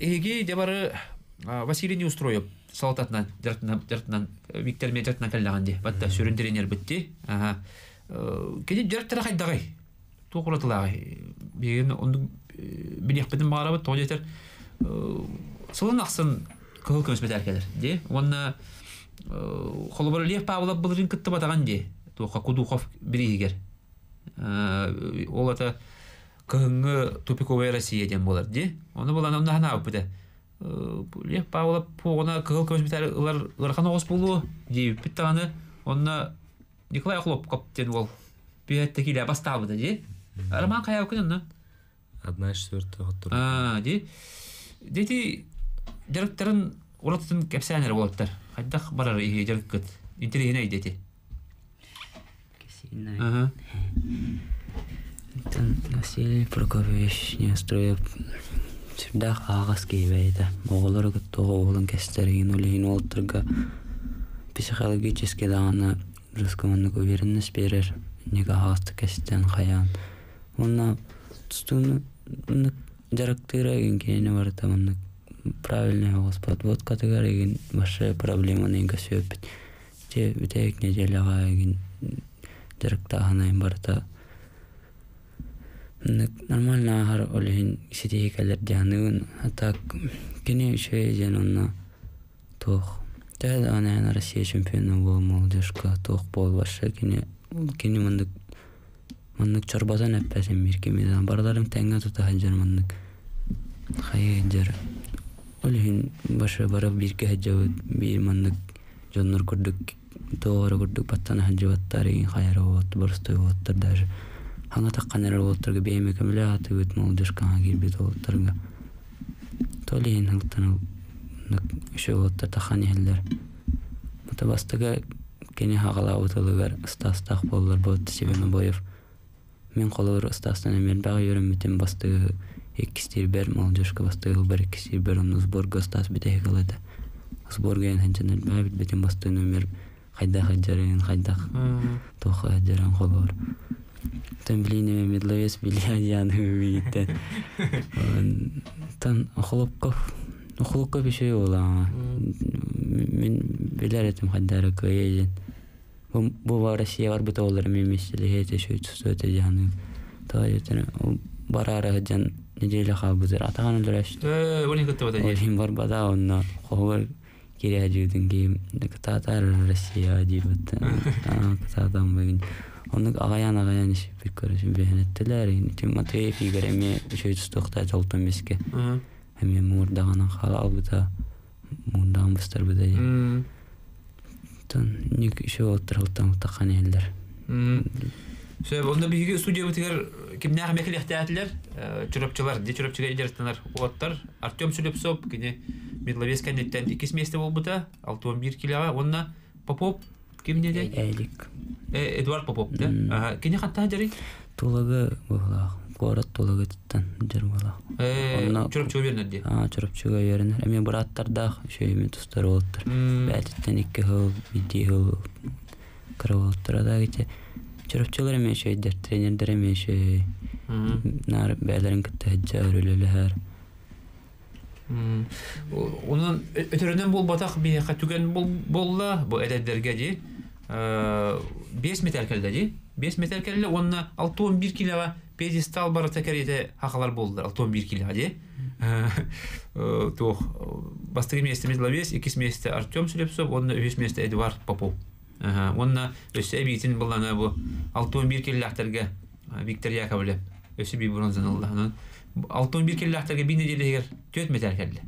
еге де бары Василий не устроил, салататнан, дертнан, Виктор мен дертнан кәлдаған де, бәтті сөріндеренер бітті. Кәді дерттері қайдағай, тоқыратылағай, беген онды мен еқпетін бағарабы, тоң жетер, сылын ақсын күл көміс бәді әркәдір, де, онна қолыбыр Лев Павлов бұлырын күтті батаған де, тоқа Кудухов бірі егер. Ол ата кыңы тупиковая Россия ден болар, де? Оны болан, оны ғана өппеді. Лев Павлов, оны кығыл көмізбетәрі ұрқан оғыз болу, де өппетті ғаны, оны Николай Хлопкоп ден ол. Бүйәтті келі басталыды, де? Роман қаяу күн, оны? Одна четвертая ғаттыр. А, де? Дети, дәріктерін ұраттың кәпсәнер болаттар. Қайдақ барар егі дәрік көт. Интерегенай, дети. Ага. Василий Прокофьевич не устроил всегда хагас кейбейді. Оғылыр күттіғы оғылын кәстерген өлейін олдырға психологически дағына рысқымындық уверенность берер. Неге хагасты кәстен қаян. Онна тұстуыны жарықтыреген кейіне барыта мұнық правильный оғыз подводкатығареген башы проблеманы еңгі сөйпет. Те бітәйік неделіға еген жарықтағынайын барыта нормально ағар олығын сетегі кәлерді аңығын атақ кені үші езен онына тоқ тәді аңайын Россия чемпионы болым ол дешкі тоқ бол башы кені мұндық чорбазан әппәсен меркемеден барларым тәңгі тұтаған жар мұндық қайы жар олығын башы барып бірге әджауы бейір мұндық жонныр күрдік тоғары күрдік баттана әджауаттар еген қайыр оғат бұрыстой оғаттар даже Аңа таққанер олыттырғы бейме көмілі аты өт молдышқаға келбет олыттырға. Толы ең ұлттаны үші олыттыр таққан елдер. Бұты бастығы кені ағала ұтылығыр ұстастақ болылыр бұлытты себемі бойып. Мен қолығыр ұстастан әмер бағы өрім бітім бастығы екістер бәр молдышқы бастығы бір екістер бәр ұн ұзборғы ұстас біте екіледі. Ұзборғы ең әншінер бәбіт бітім бастығы нөмер қайдақ әджерен қайдақ тоқы әджерен қолығыр. Тон білейнеме медловес бильядияны өбейді. Тон ұқылыққып үші олама. Мен білер әтім қандары көйеден. Бұл Россия бар бұта олар мемесілігі әті үші түсті өті жағының. Тағы өтіні бар ара ғаджан неделі қабызыр. Атаған өлдір әшті. Өлін күтті бата. Өлін бар бата, онына қоғыр кире ажиудинги катаатар Россия ажиубат катаатам бегин онук агаян агаян иши бир көрүшүн бехенеттелер ичим матеефи кереме шөйтүстукта жолтон меске эми мурдаганан халал бута мурдан бустар бута тон ник иши отурултан такан элдер Все, волна бежит, студия вот теперь, кимнях мехлих театлер, чурапчилар, где чурапчилар идет, тенар, оттар, Артем Сулепсоп, где медловеска не тянет, и кисместе волбута, автомобиль килява, он на Попоп, кем не дядь? Элик. Эдуард Попоп, да? Ага, кем не хотят дядь? Тулага была, город Тулага тен, дермала. Чурапчилар верно дядь? А, чурапчилар верно. Эми брат тардах, еще и мету старого тар. Пять тенник его, идио, кровот тардагите. Чурапчыларым ешейдер, тренердерым ешей. Нар бәлерін күтті әджар өлілігер. Оның өтерінен бол батақ бейе қатуген болла, бұл әдәддерге де. Бес метәркелді де. Бес метәркелді, онына алты он бір килеға педестал бары тәкер еті хақалар болдыр. алты он бір килеға де. Бастығы месті Медловес, екіс месті Артем Сулепсов, онына өз месті Эдуард Попов. Онна өсі әбейтін болана бұл алты он бір келі ақтарға Виктор Яковле өсі бей бронзан олды. алты он бір келі ақтарға бейне делігер төт метер келі.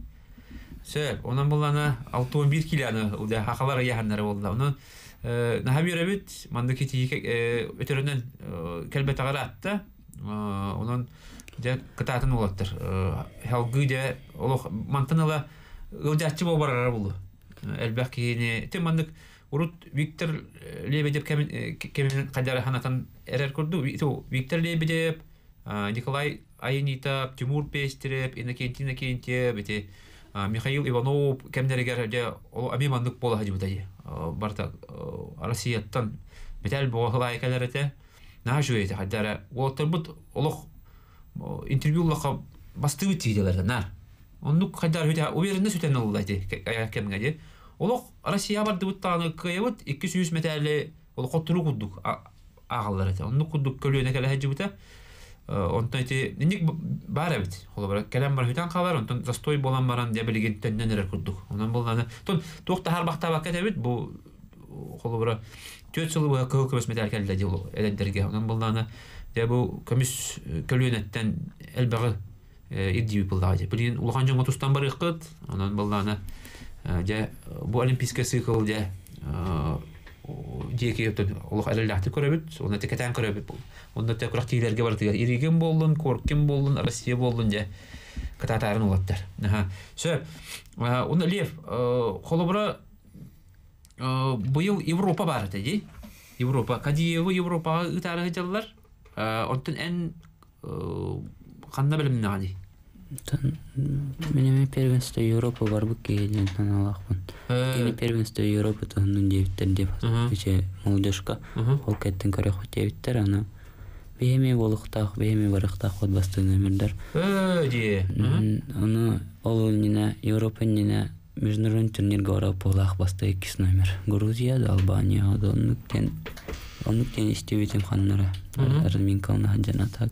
Сөп, онан болана алты он бір келі ұлды ақалар аяғанлары болды. Онан нахабер әбет, манды кеті өтерінен кәлбет ағара атты. Онан қытатын олаттыр. Халғы де олық мантынылы ғылжатшы бол барғара болды. Әлбәқ кейіне тем мандық Урут Виктор Лебедев кемин кадары ханатан эрер көрді. Виктор Лебедев, Николай Айнитап, Тимур Пестереп, Иннокентий Иннокентиеп, Михаил Иванов кемдерегерде олу амимандық болы хадибудайы. Барта Россияттан метал болғылай кәлерді нағжу еді қадары. Олықтар бұд олық интервьюлақа бастығы тегделерді нар. Онық қадары өте өверінді сөтен олылайды кәміңәде. Олық Россия барды бұттағаны көйевіт екі жүз метәлі олық қоттыру құддық ағалар әті. Оның құддық көліне кәлі әжі бұта. Онтын әйті, нендік бар әбіт. Кәлем бар хүтен қалар, онтын застой болан баран дәбілген тәнден әрер құддық. Онан болғаны. Тон, тоқты харбақта бақат әбіт, бұл төрт жылы бұл көгі көмес метәлі кәлі әді олық әдәндерге. Онан болғаны, бұл көмес көлінеттен әлбәғы ердейіп болдағады. Бұлген ұлған жоңға тұстан бар иққыт. Онан болғаны Бұл олимпийский цикл дейке олық әлілдәқті көребіт, оны текетен көребіт бұл. Оны тәкірақ тегілерге барды. Иреген болын, Коркен болын, Россия болын, кататарын олаттар. Сөп, оны Лев, қолы бұра бұйыл Европа барды, дей? Европа. Кадиевы Европаға ұтарығы жалылар, онтын ән қанна білімін ағады. Менеме первенство Европа барбык кейден таналақпын. Кені первенство Европа тұғынның девіттер деп атып, молодежка, ол кәттің көрі құт девіттер, ана бейеме болықтақ, бейеме барықтақ құт бастың өмірдер. Оны ол өлініне, Европа өлініне международный турнирге орап болақ басты екіс номер. Грузияда, Албанияда, онлықтен істеуетім қанынара. Разминкалына хаджана так.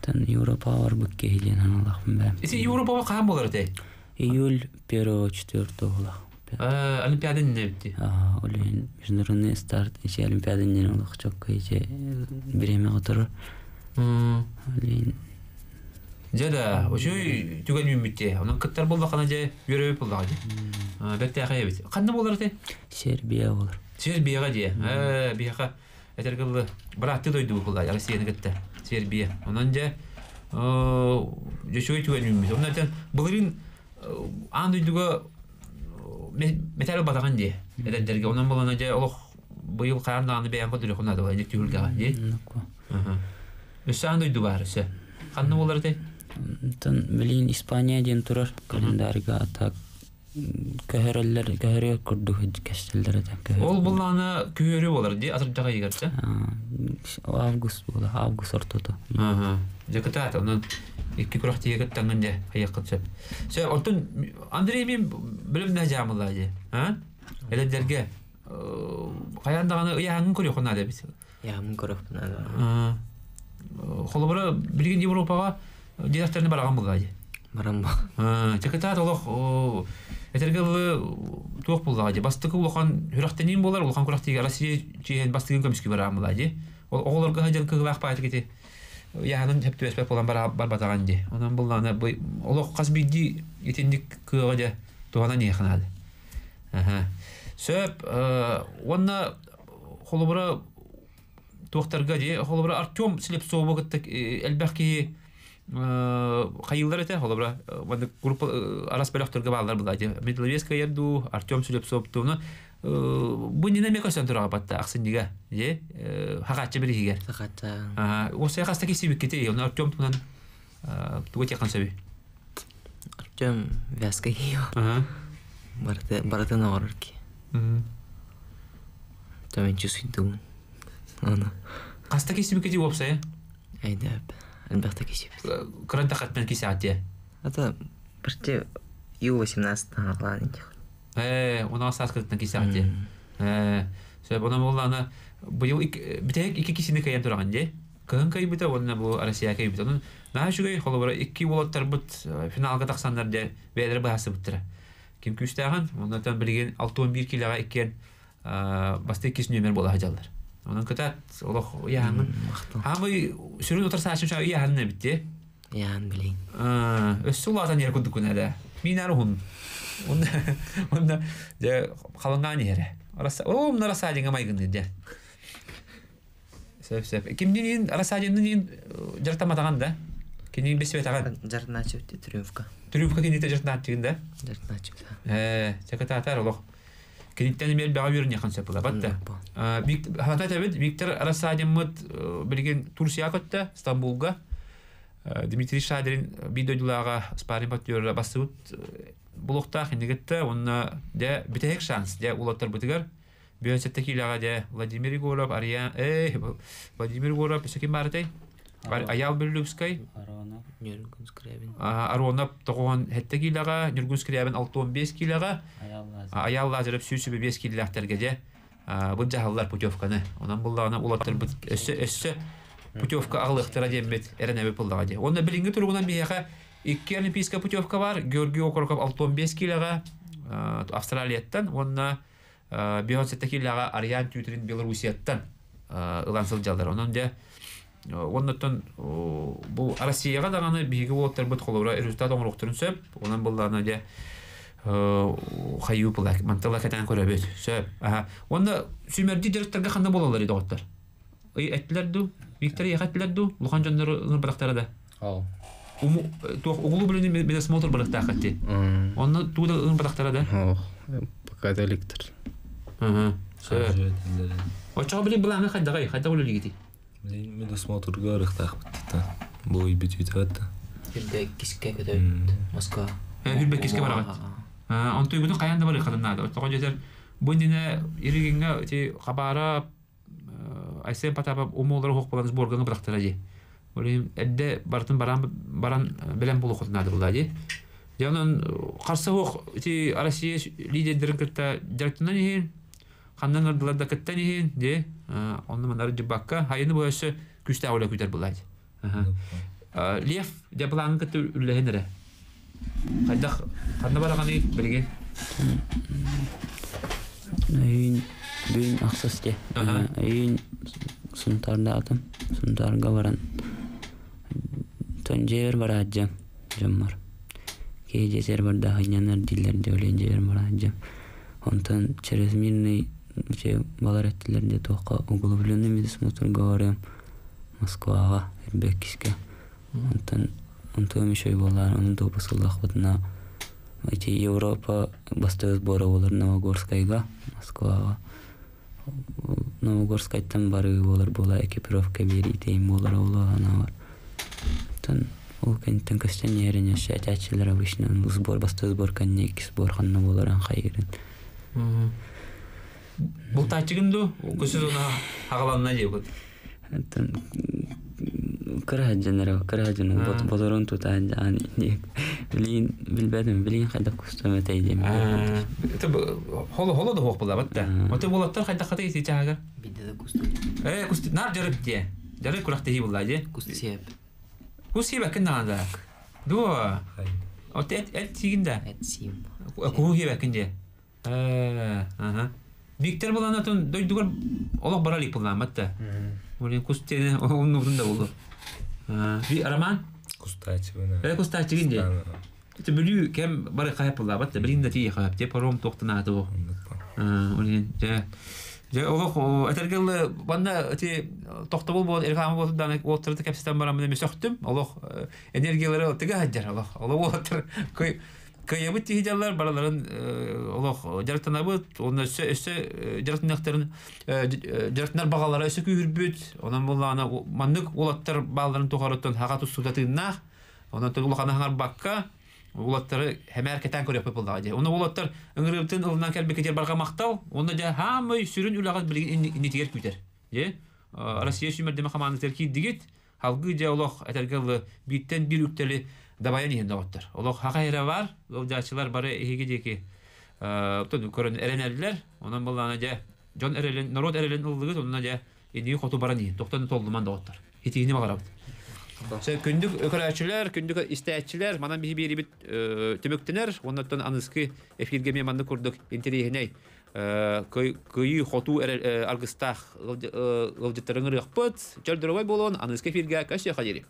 Тан Европа бар бұл кейден аналақпын бәрім. Есі Европаға қаған болар дәй? Июль первого-четвёртого олақ. Олимпиадын не бітті? Аа, олайын. Международный старт, еші олимпиадын не олақ чөкке, еші біреме қытырыр. Олайын. Жада, өші түген мен бітті. Оның күттар болда қана жай, бүйребе болда қана. Бәтті ақай бітті. Қанды болар дәй? Сербия болар. Сербияға дей. Ә, бияқа. Әтергілді бұрақты дойды бұқылда, Россияны кетті, Сербия. Онан жа, жөшөй түген өміз. Онан жа, бұлырын аң дойдығы метәлі батаған де, әдәндерге. Онан болана жа, олық бұйыл қарындағаны бәйін қодырық, онады олай, дек түгілгіға, де? Өсі аң дойды бар, өсі. Қанны болар дей? Білейін, Испания ден тұрар, календарға атақ. Көхөрелер, көхөрел күрді кәштелдері де. Ол бұллана көхөрі болар, де атырыптаға егерді? Август болды, август ортуды. Жекіті аты, оның екі күрақты егерді таңын де аяқ қытсөп. Сөй, ортын, Андрей мен білім нәжамылла де. Әледерге, қаяндағаны ұяғын көрек құнна де біз. Яғын көрек құнна де. Қолы бұра білген Европаға дедақтеріне бараған бұлға де. Марамба. Чекатар улох о, этерге в тух ползади. Бастык улохан хурахтеним болар, улохан курахти Россия чиен бастыгын көмүшкү барам болади. Ол олорга хажалкы вахпайт кете. Яанын хептү эспе полан бара барбатаганди. Анан буллана бу улох касбиди итиндик кыгыда туана не ханады. Аха. Сөп онна холобра тухтарга ди, холобра Артём Слепцов богаттык элбахки Хайылдар это, холобра, вот группа распределяет только баллар бладе. Металлургическая ярду, Артём Сулепсов, то на, будни на мягкой сантурага патта, ахсиндига, е, хакатче беригер. Хакатта. А, усе хас таки сибик китей, он Артём то на, туго тяхан саби. Артём вязкий ее. Ага. Барате, барате на орки. Мм. Там я чувствую дум. Ана. Хас таки сибик китей усе? Айда. Альберта Кисипис. Когда хотел кисать? Это почти ю восемнадцать на Атланте. Э, у нас открыт на кисать. Э, все, потому что она был и битек и кисины каем туранде. Когда и бита, он был Россия каем бита. На ещё и холобра и кивал тербит финал когда Александрде ведра бахся бутра. Кем кустяган, он там ближе алтон бирки лага и кен, басте кис номер была хажалдар. Onun kadar Allah yani ama şurun otursa şimdi şöyle yani ne bitti yani bileyim. Össullardan yer kurduk onlara. Mina ruhun. Onda onda de kalangan yere. Arası o bunlar sadece ama yine de. Sef sef. Kimdinin arası kimdinin jartamadan da. Kimdinin besbet ağan. Jartnaçı triumfka. Triumfka kimdinin jartnaçı da. Jartnaçı. Ee, çekatatar Allah. Кредиттен мер бәгәвер не хансеп булабатта. А бик хатата бит Виктор Расадиммыт белгән Турция катта Стамбулга Дмитрий Шадрин бидойларга спарринг-партнеры басып блокта хендегәттә онда дә битәк шанс дә улатыр битәгәр. Бөсәттәки лага дә Владимир Егоров, Ария, э Владимир Егоров пешеки мартай. Аял Беллюбский, Аронов, Нюргун Скрябин. Аронов тогон хәтта киләгә, Нюргун Скрябин алтмыш беш киләгә. Аял Лазарев сүсүбе беш киләктәргә дә. Бу җаһаллар путевканы. Аннан булларына улаттыр бит. Эссе эссе путевка агылыктыра димбет, эренәбе булдыга дә. Онда билинге тургынан бияга ике олимпийская путевка бар. Георгий Окорков алтмыш беш киләгә, Австралияттан, онда бер йөз сәгать киләгә Ариан Тютрин Белоруссияттан ылансыл җалдар. Аннан дә Оннан бу Россияга даганы биге ултыр бит холора результат оңруктырын сөп, онан булларына дә хайып булак, манталакатан көрәбез. Сөп. Аха. Онда сүмерди директорга ханда булалар иде оттар. Ый әйттеләр ду, Виктор әйттеләр ду, Лухан җаннары бирактара да. Ау. Уму тох углу белән менә смотр биракта хәтте. Онны туда бирактара да. Ау. Пока электр. Аха. Сөп. Оча белән буланы хәдә гай, хәдә улы лигети. Мен осмотрга рахтах битта. Бой битвитта. Ирде киске көтөт. Москва. Ирде киске барат. А, антый гүдүн каянда бар кылынады. Тоган жетер. Бундина иригиңге ти кабара айсеп атап умулар хок булган сборганы бирактырады. Болем эдде бартын баран баран белем болу кылынады булады. Янын карсы хок ти Россия лидерлерин кытта директордан ин Хандан ардыларда кыттан ин де Онны манары дебакка хайны бойсы күстә аула күтер булады. Лев деплан кыты үлләһенере. Хайда ханда бараганы белгән. Ин бин ахсаске. Ин сунтарда атам, сунтарга баран. Тонҗер бараҗан, җәммар. Кеҗесер барда ханянар дилләрдә өленҗер бараҗан. Онтан через минный Че балареттелерде тоқа углубленный медосмотр говорим Москваға, Ирбеккиске. Онтан еще и балар, оны допысылдақ бұтына. Эти Европа басты сбора болар Новогорскайға, Москваға. Новогорскайттан бары болар бола, экипировка бері дейін болар олағана бар. Онтан ол кәнттен көстен еріне шәт әтшілер обычнан сбор, басты сбор кәнне екі сбор қанна боларан қайырын. Бұл тачығынды көсіз оны ағаланына деп өт? Күрәджен әрі, күрәджен әрі, бұдырын тұта ән дейік. Білбәдім, білейін қайдақ көстім өтәйдем. Холы да хоқ бұл абатта. Өте болаттар қайдақ қатай есейте ағар? Бейді да көстім. Әй, көстім. Нар жарып де. Жарып күрақтайы бұл әде? Көстіп. Көстіп әкін ағандақ. Дуа. Вот это это сигинда. Это сим. Кухи бакинде. Ага. Виктор был на тон, дой дугар. Олог барали пулна, матта. Молин кусте, он нужнда было. Ви Роман? Кустачевина. Это кустачевинде. Это были кем баре хай пулна, матта блин дати хай. Те паром токтана то. А, молин те. Я олог, это гел, банда те токтабул бод, ирхам бод, да, вот это как система барам, мне сохтем. Олог, энергиялары тегахаджар, олог. Олог вот кой кое бит хиджаллар бараларын Аллах жаратына бут, онда сөсе жаратынактарын жаратынар багалары сөк үрбүт, анан буллана мандык улаттар балдарын тогоротон хагат усудатына, анан толганагар бакка улаттары хемеркетен көрөп булдыга. Аны улаттар ыңгырыптын ылынан келбекке жер барга мактау, онда жа хамы сүрүн улагат билген нитигер күтер. Же Россия сүмөр деме хаманы терки дигит, халгы же Аллах атаргыл биттен бир үктели давай не ендоттар. Олог хакайра бар, жачылар бары эгидеки. Э, тон көрөн эренерлер, анан буллана же жон эрелен, народ эрелен улдугы, анан же эдиги хоту барани, токтон толдуман доттар. Этигине багарапты. Се күндүк өкөрөчүлөр, күндүк истечилер, манан бири бит төмөктөнөр, ондон аныскы эфирге меманды көрдүк, интерегиней. Э, кыйы хоту аргыстах, лодиттерин рыхпат, жолдорой болгон аныскы эфирге кашя хадири.